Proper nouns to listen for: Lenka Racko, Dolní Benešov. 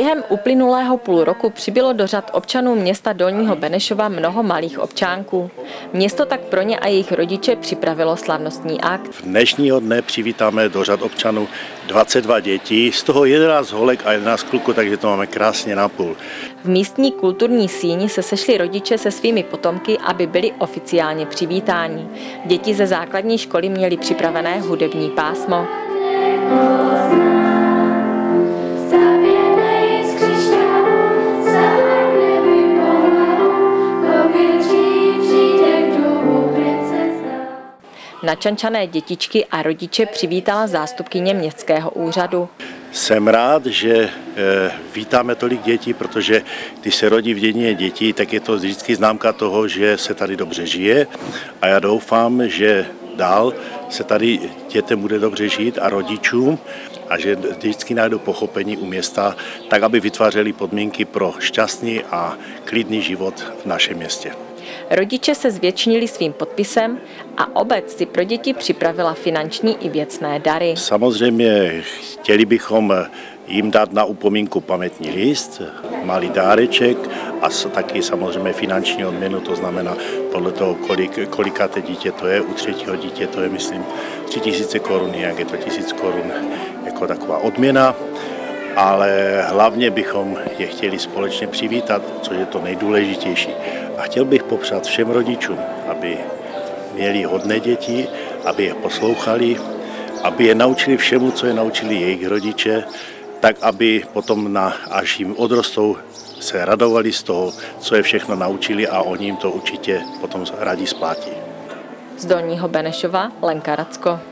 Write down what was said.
Během uplynulého půl roku přibylo do řad občanů města Dolního Benešova mnoho malých občánků. Město tak pro ně a jejich rodiče připravilo slavnostní akt. V dnešního dne přivítáme do řad občanů 22 dětí, z toho 11 holek a 11 kluků, takže to máme krásně na půl. V místní kulturní síni se sešli rodiče se svými potomky, aby byli oficiálně přivítáni. Děti ze základní školy měly připravené hudební pásmo. Načančané dětičky a rodiče přivítala zástupkyně městského úřadu. Jsem rád, že vítáme tolik dětí, protože když se rodí v dědině dětí, tak je to vždycky známka toho, že se tady dobře žije, a já doufám, že dál se tady dětem bude dobře žít a rodičům, a že vždycky najdou pochopení u města, tak aby vytvářeli podmínky pro šťastný a klidný život v našem městě. Rodiče se zvětšnili svým podpisem a obec si pro děti připravila finanční i věcné dary. Samozřejmě chtěli bychom jim dát na upomínku pamětní list, malý dáreček a taky samozřejmě finanční odměnu, to znamená podle toho, kolikáté dítě to je, u třetího dítě to je, myslím, 3 000 korun, jak je to 1 000 korun jako taková odměna. Ale hlavně bychom je chtěli společně přivítat, což je to nejdůležitější. A chtěl bych popřát všem rodičům, aby měli hodné děti, aby je poslouchali, aby je naučili všemu, co je naučili jejich rodiče, tak aby potom, až jim odrostou, se radovali z toho, co je všechno naučili, a oni jim to určitě potom rádi splátí. Z Dolního Benešova Lenka Racko.